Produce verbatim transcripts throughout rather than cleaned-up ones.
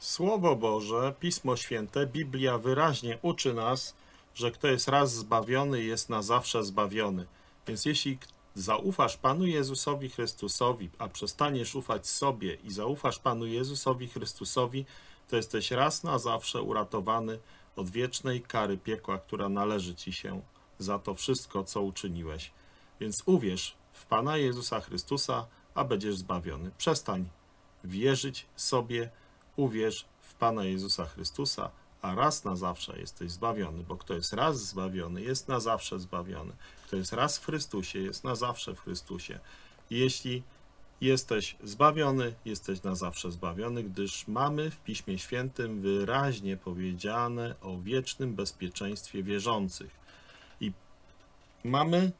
Słowo Boże, Pismo Święte, Biblia wyraźnie uczy nas, że kto jest raz zbawiony, jest na zawsze zbawiony. Więc jeśli zaufasz Panu Jezusowi Chrystusowi, a przestaniesz ufać sobie i zaufasz Panu Jezusowi Chrystusowi, to jesteś raz na zawsze uratowany od wiecznej kary piekła, która należy Ci się za to wszystko, co uczyniłeś. Więc uwierz w Pana Jezusa Chrystusa, a będziesz zbawiony. Przestań wierzyć sobie, uwierz w Pana Jezusa Chrystusa, a raz na zawsze jesteś zbawiony, bo kto jest raz zbawiony, jest na zawsze zbawiony. Kto jest raz w Chrystusie, jest na zawsze w Chrystusie. Jeśli jesteś zbawiony, jesteś na zawsze zbawiony, gdyż mamy w Piśmie Świętym wyraźnie powiedziane o wiecznym bezpieczeństwie wierzących. I mamy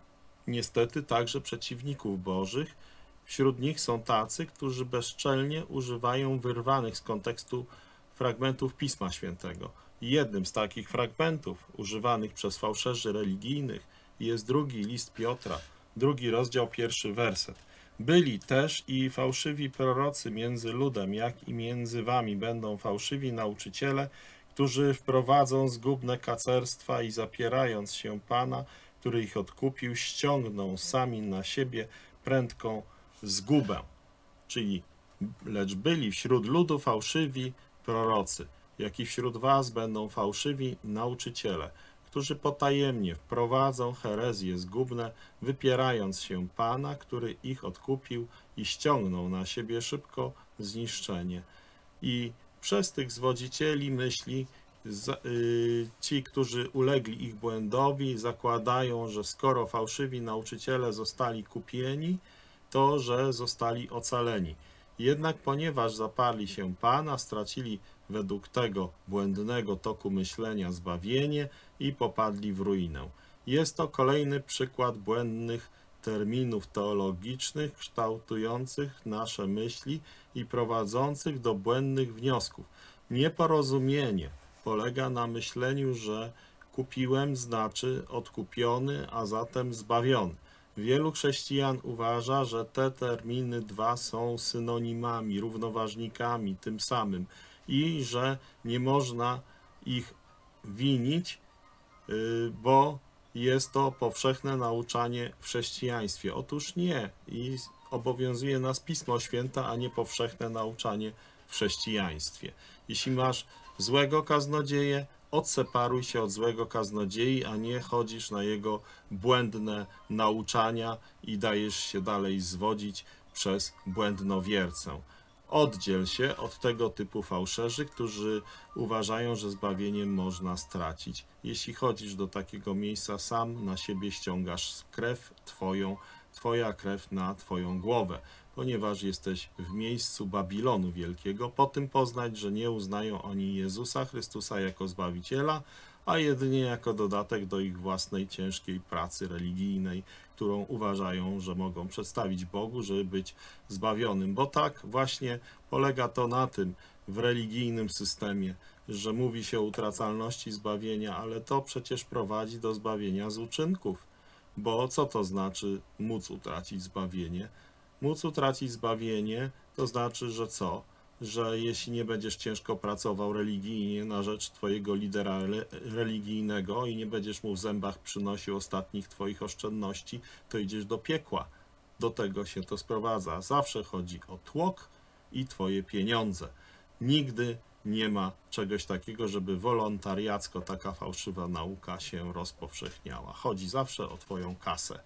niestety także przeciwników Bożych. Wśród nich są tacy, którzy bezczelnie używają wyrwanych z kontekstu fragmentów Pisma Świętego. Jednym z takich fragmentów używanych przez fałszerzy religijnych jest drugi list Piotra, drugi rozdział, pierwszy werset. Byli też i fałszywi prorocy między ludem, jak i między wami będą fałszywi nauczyciele, którzy wprowadzą zgubne kacerstwa i zapierając się Pana, który ich odkupił, ściągną sami na siebie prędką zgubę. Czyli lecz byli wśród ludu fałszywi prorocy, jak i wśród was będą fałszywi nauczyciele, którzy potajemnie wprowadzą herezje zgubne, wypierając się Pana, który ich odkupił i ściągnął na siebie szybko zniszczenie. I przez tych zwodzicieli myśli ci, którzy ulegli ich błędowi, zakładają, że skoro fałszywi nauczyciele zostali kupieni, to że zostali ocaleni. Jednak ponieważ zaparli się Pana, stracili według tego błędnego toku myślenia zbawienie i popadli w ruinę. Jest to kolejny przykład błędnych terminów teologicznych, kształtujących nasze myśli i prowadzących do błędnych wniosków. Nieporozumienie polega na myśleniu, że kupiłem znaczy odkupiony, a zatem zbawiony. Wielu chrześcijan uważa, że te terminy dwa są synonimami, równoważnikami tym samym i że nie można ich winić, bo jest to powszechne nauczanie w chrześcijaństwie. Otóż nie, i obowiązuje nas Pismo Święte, a nie powszechne nauczanie w chrześcijaństwie. Jeśli masz złego kaznodzieję, odseparuj się od złego kaznodziei, a nie chodzisz na jego błędne nauczania i dajesz się dalej zwodzić przez błędnowiercę. Oddziel się od tego typu fałszerzy, którzy uważają, że zbawienie można stracić. Jeśli chodzisz do takiego miejsca, sam na siebie ściągasz krew twoją, twoja krew na twoją głowę, ponieważ jesteś w miejscu Babilonu Wielkiego. Po tym poznać, że nie uznają oni Jezusa Chrystusa jako Zbawiciela, a jedynie jako dodatek do ich własnej ciężkiej pracy religijnej, którą uważają, że mogą przedstawić Bogu, żeby być zbawionym. Bo tak właśnie polega to na tym w religijnym systemie, że mówi się o utracalności zbawienia, ale to przecież prowadzi do zbawienia z uczynków. Bo co to znaczy móc utracić zbawienie? Móc utracić zbawienie to znaczy, że co? Że jeśli nie będziesz ciężko pracował religijnie na rzecz twojego lidera religijnego i nie będziesz mu w zębach przynosił ostatnich twoich oszczędności, to idziesz do piekła. Do tego się to sprowadza. Zawsze chodzi o tłok i twoje pieniądze. Nigdy nie ma czegoś takiego, żeby wolontariacko taka fałszywa nauka się rozpowszechniała. Chodzi zawsze o twoją kasę.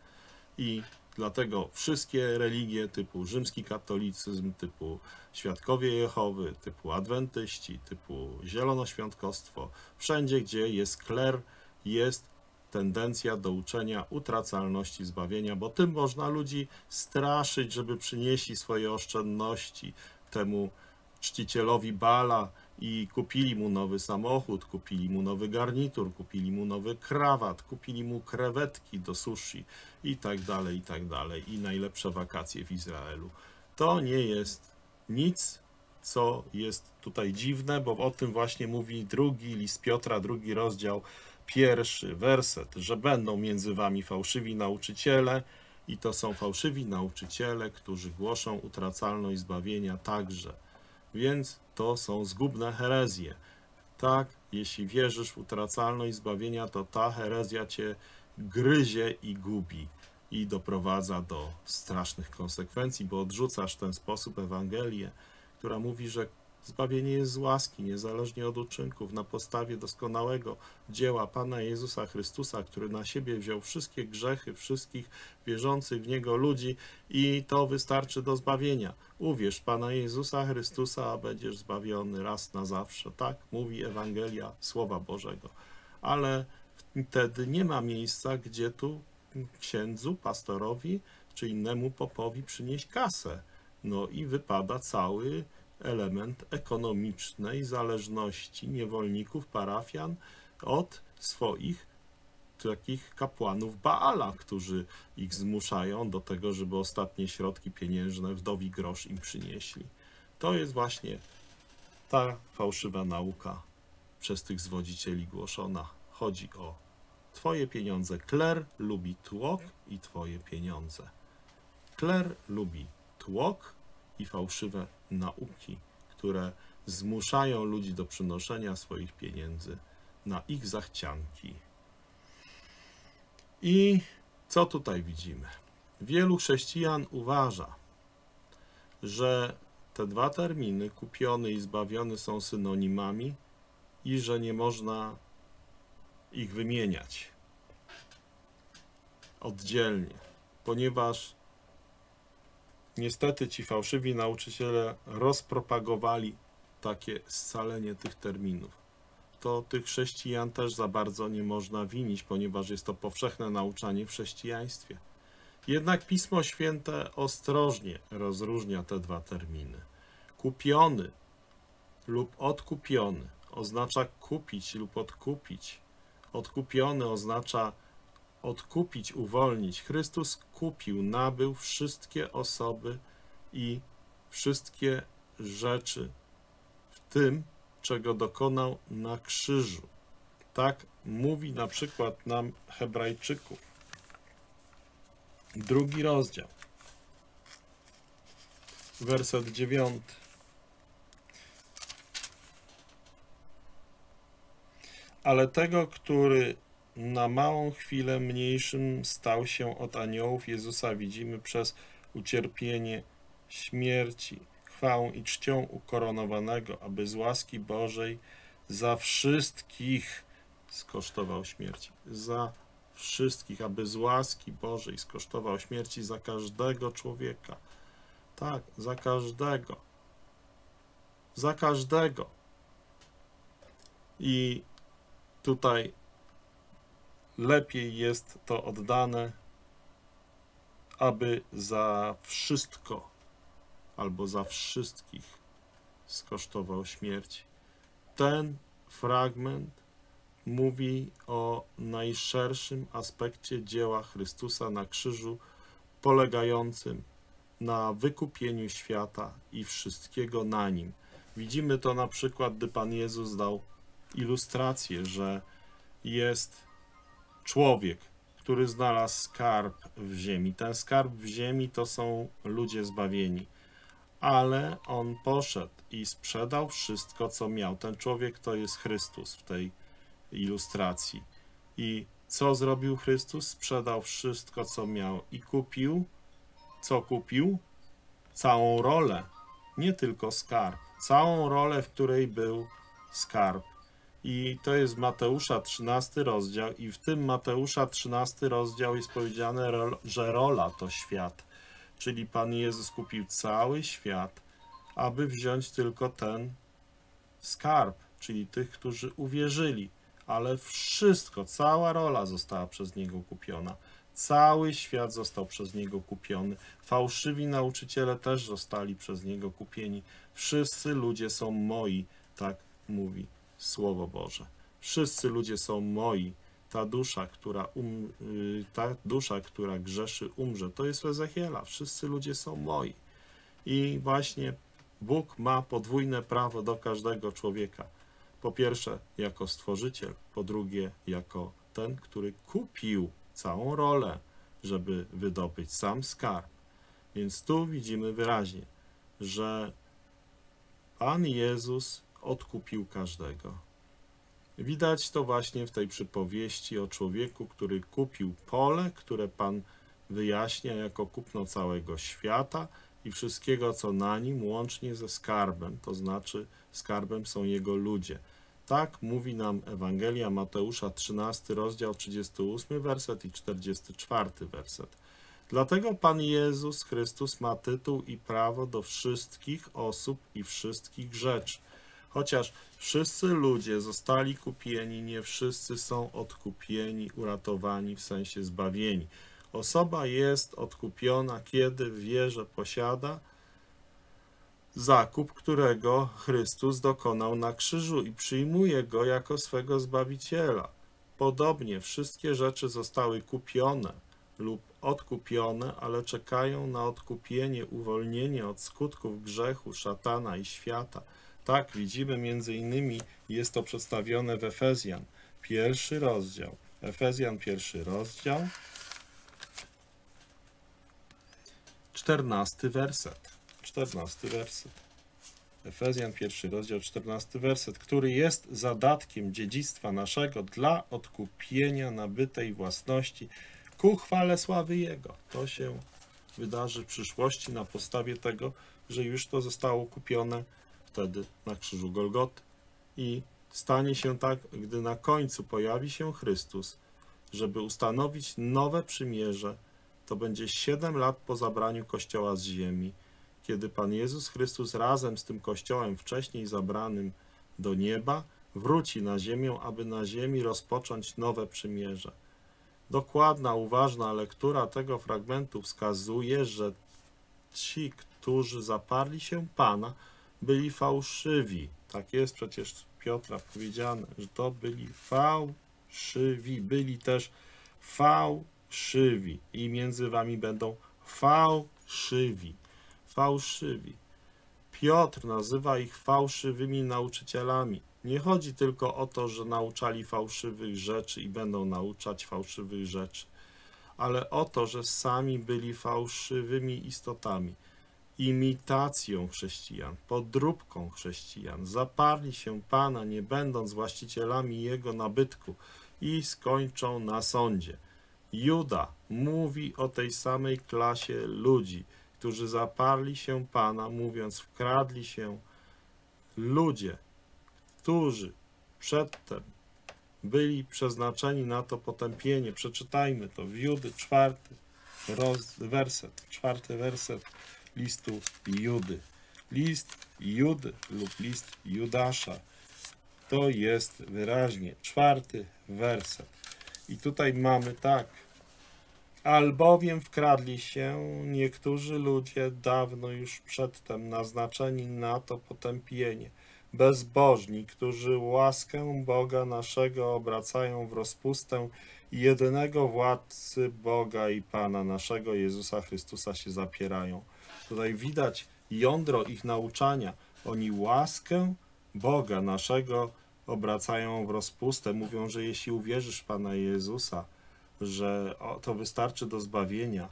I dlatego wszystkie religie typu rzymski katolicyzm, typu Świadkowie Jehowy, typu adwentyści, typu zielonoświątkostwo, wszędzie gdzie jest kler, jest tendencja do uczenia utracalności zbawienia, bo tym można ludzi straszyć, żeby przynieśli swoje oszczędności temu czcicielowi Baala i kupili mu nowy samochód, kupili mu nowy garnitur, kupili mu nowy krawat, kupili mu krewetki do sushi i tak dalej, i tak dalej, i najlepsze wakacje w Izraelu. To nie jest nic, co jest tutaj dziwne, bo o tym właśnie mówi drugi list Piotra, drugi rozdział, pierwszy werset, że będą między wami fałszywi nauczyciele i to są fałszywi nauczyciele, którzy głoszą utracalność zbawienia także więc to są zgubne herezje. Tak, jeśli wierzysz w utracalność zbawienia, to ta herezja cię gryzie i gubi i doprowadza do strasznych konsekwencji, bo odrzucasz w ten sposób Ewangelię, która mówi, że zbawienie jest z łaski, niezależnie od uczynków, na podstawie doskonałego dzieła Pana Jezusa Chrystusa, który na siebie wziął wszystkie grzechy wszystkich wierzących w Niego ludzi i to wystarczy do zbawienia. Uwierz Pana Jezusa Chrystusa, a będziesz zbawiony raz na zawsze. Tak mówi Ewangelia Słowa Bożego. Ale wtedy nie ma miejsca, gdzie tu księdzu, pastorowi czy innemu popowi przynieść kasę. No i wypada cały element ekonomicznej zależności niewolników, parafian od swoich takich kapłanów Baala, którzy ich zmuszają do tego, żeby ostatnie środki pieniężne, wdowi grosz im przynieśli. To jest właśnie ta fałszywa nauka przez tych zwodzicieli głoszona. Chodzi o twoje pieniądze. Kler lubi tłok i twoje pieniądze. Kler lubi tłok i fałszywe nauki, które zmuszają ludzi do przynoszenia swoich pieniędzy na ich zachcianki. I co tutaj widzimy? Wielu chrześcijan uważa, że te dwa terminy, kupiony i zbawiony, są synonimami i że nie można ich wymieniać oddzielnie, ponieważ niestety ci fałszywi nauczyciele rozpropagowali takie scalenie tych terminów. To tych chrześcijan też za bardzo nie można winić, ponieważ jest to powszechne nauczanie w chrześcijaństwie. Jednak Pismo Święte ostrożnie rozróżnia te dwa terminy. Kupiony lub odkupiony oznacza kupić lub odkupić. Odkupiony oznacza odkupić, uwolnić. Chrystus kupił, nabył wszystkie osoby i wszystkie rzeczy w tym, czego dokonał na krzyżu. Tak mówi na przykład nam Hebrajczyków. Drugi rozdział. Werset dziewiąty. Ale tego, który na małą chwilę mniejszym stał się od aniołów, Jezusa widzimy przez ucierpienie śmierci, chwałą i czcią ukoronowanego, aby z łaski Bożej za wszystkich skosztował śmierci. Za wszystkich, aby z łaski Bożej skosztował śmierci za każdego człowieka. Tak, za każdego. Za każdego. I tutaj lepiej jest to oddane, aby za wszystko albo za wszystkich skosztował śmierć. Ten fragment mówi o najszerszym aspekcie dzieła Chrystusa na krzyżu, polegającym na wykupieniu świata i wszystkiego na nim. Widzimy to na przykład, gdy Pan Jezus dał ilustrację, że jest człowiek, który znalazł skarb w ziemi. Ten skarb w ziemi to są ludzie zbawieni, ale on poszedł i sprzedał wszystko, co miał. Ten człowiek to jest Chrystus w tej ilustracji. I co zrobił Chrystus? Sprzedał wszystko, co miał i kupił, co kupił? Całą rolę, nie tylko skarb, całą rolę, w której był skarb. I to jest Mateusza trzynasty rozdział i w tym Mateusza trzynasty rozdział jest powiedziane, że rola to świat. Czyli Pan Jezus kupił cały świat, aby wziąć tylko ten skarb, czyli tych, którzy uwierzyli. Ale wszystko, cała rola została przez Niego kupiona. Cały świat został przez Niego kupiony. Fałszywi nauczyciele też zostali przez Niego kupieni. Wszyscy ludzie są moi, tak mówi Słowo Boże. Wszyscy ludzie są moi. Ta dusza, która um, ta dusza, która grzeszy, umrze. To jest Ezechiela. Wszyscy ludzie są moi. I właśnie Bóg ma podwójne prawo do każdego człowieka. Po pierwsze, jako stworzyciel. Po drugie, jako ten, który kupił całą rolę, żeby wydobyć sam skarb. Więc tu widzimy wyraźnie, że Pan Jezus odkupił każdego. Widać to właśnie w tej przypowieści o człowieku, który kupił pole, które Pan wyjaśnia jako kupno całego świata i wszystkiego, co na nim, łącznie ze skarbem, to znaczy skarbem są jego ludzie. Tak mówi nam Ewangelia Mateusza, trzynasty rozdział, trzydziesty ósmy werset i czterdziesty czwarty werset. Dlatego Pan Jezus Chrystus ma tytuł i prawo do wszystkich osób i wszystkich rzeczy. Chociaż wszyscy ludzie zostali kupieni, nie wszyscy są odkupieni, uratowani, w sensie zbawieni. Osoba jest odkupiona, kiedy wie, że posiada zakup, którego Chrystus dokonał na krzyżu i przyjmuje go jako swego Zbawiciela. Podobnie wszystkie rzeczy zostały kupione lub odkupione, ale czekają na odkupienie, uwolnienie od skutków grzechu, szatana i świata. Tak widzimy między innymi, jest to przedstawione w Efezjan, pierwszy rozdział. Efezjan, pierwszy rozdział, czternasty werset. czternasty werset. Efezjan, pierwszy rozdział, czternasty werset, który jest zadatkiem dziedzictwa naszego dla odkupienia nabytej własności ku chwale sławy Jego. To się wydarzy w przyszłości na podstawie tego, że już to zostało kupione wtedy na krzyżu Golgoty. I stanie się tak, gdy na końcu pojawi się Chrystus, żeby ustanowić nowe przymierze. To będzie siedem lat po zabraniu Kościoła z ziemi, kiedy Pan Jezus Chrystus razem z tym Kościołem wcześniej zabranym do nieba wróci na ziemię, aby na ziemi rozpocząć nowe przymierze. Dokładna, uważna lektura tego fragmentu wskazuje, że ci, którzy zaparli się Pana, byli fałszywi. Tak jest przecież z Piotra powiedziane, że to byli fałszywi, byli też fałszywi i między wami będą fałszywi. Fałszywi. Piotr nazywa ich fałszywymi nauczycielami. Nie chodzi tylko o to, że nauczali fałszywych rzeczy i będą nauczać fałszywych rzeczy, ale o to, że sami byli fałszywymi istotami, imitacją chrześcijan, podróbką chrześcijan. Zaparli się Pana, nie będąc właścicielami Jego nabytku i skończą na sądzie. Juda mówi o tej samej klasie ludzi, którzy zaparli się Pana, mówiąc, wkradli się ludzie, którzy przedtem byli przeznaczeni na to potępienie. Przeczytajmy to w Judy, czwarty roz, werset, czwarty werset listu Judy. List Judy lub list Judasza, to jest wyraźnie czwarty werset. I tutaj mamy tak. Albowiem wkradli się niektórzy ludzie dawno już przedtem naznaczeni na to potępienie, bezbożni, którzy łaskę Boga naszego obracają w rozpustę i jedynego władcy Boga i Pana naszego Jezusa Chrystusa się zapierają. Tutaj widać jądro ich nauczania. Oni łaskę Boga naszego obracają w rozpustę. Mówią, że jeśli uwierzysz w Pana Jezusa, że to wystarczy do zbawienia,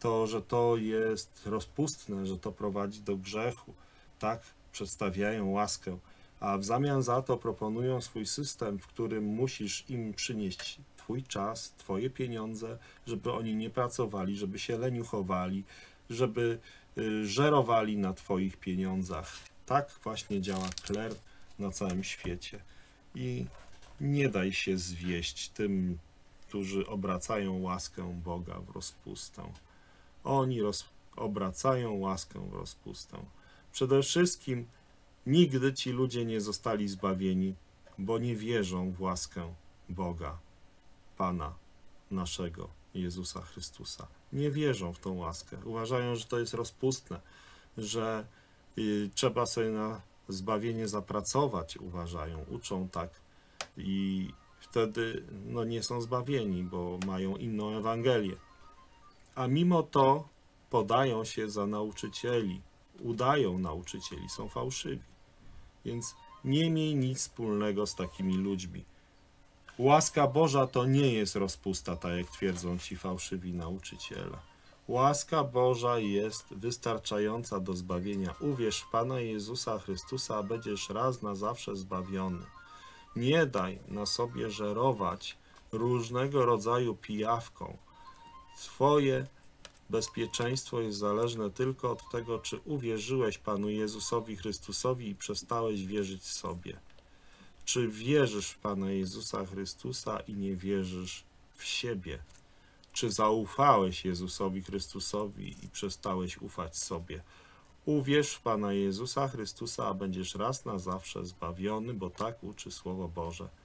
to, że to jest rozpustne, że to prowadzi do grzechu. Tak przedstawiają łaskę, a w zamian za to proponują swój system, w którym musisz im przynieść twój czas, twoje pieniądze, żeby oni nie pracowali, żeby się leniuchowali, żeby żerowali na twoich pieniądzach. Tak właśnie działa kler na całym świecie. I nie daj się zwieść tym, którzy obracają łaskę Boga w rozpustę. Oni roz... obracają łaskę w rozpustę. Przede wszystkim nigdy ci ludzie nie zostali zbawieni, bo nie wierzą w łaskę Boga, Pana naszego Jezusa Chrystusa. Nie wierzą w tą łaskę. Uważają, że to jest rozpustne, że y, trzeba sobie na zbawienie zapracować, uważają, uczą tak i wtedy no, nie są zbawieni, bo mają inną Ewangelię. A mimo to podają się za nauczycieli, udają nauczycieli, są fałszywi. Więc nie miej nic wspólnego z takimi ludźmi. Łaska Boża to nie jest rozpusta, tak jak twierdzą ci fałszywi nauczyciele. Łaska Boża jest wystarczająca do zbawienia. Uwierz w Pana Jezusa Chrystusa, a będziesz raz na zawsze zbawiony. Nie daj na sobie żerować różnego rodzaju pijawką. Twoje bezpieczeństwo jest zależne tylko od tego, czy uwierzyłeś Panu Jezusowi Chrystusowi i przestałeś wierzyć sobie. Czy wierzysz w Pana Jezusa Chrystusa i nie wierzysz w siebie? Czy zaufałeś Jezusowi Chrystusowi i przestałeś ufać sobie? Uwierz w Pana Jezusa Chrystusa, a będziesz raz na zawsze zbawiony, bo tak uczy Słowo Boże.